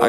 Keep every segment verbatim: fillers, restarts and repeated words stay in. I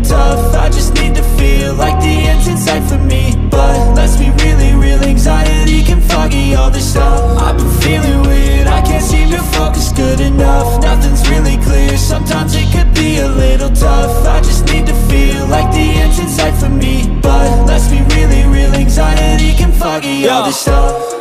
tough. I just need to feel like the end's in sight for me, but let's be really real, anxiety can foggy all this stuff. I've been feeling weird, I can't seem to focus good enough, nothing's really clear, sometimes it could be a little tough. I just need to feel like the end's in sight for me, but let's be really real, anxiety can foggy all this stuff.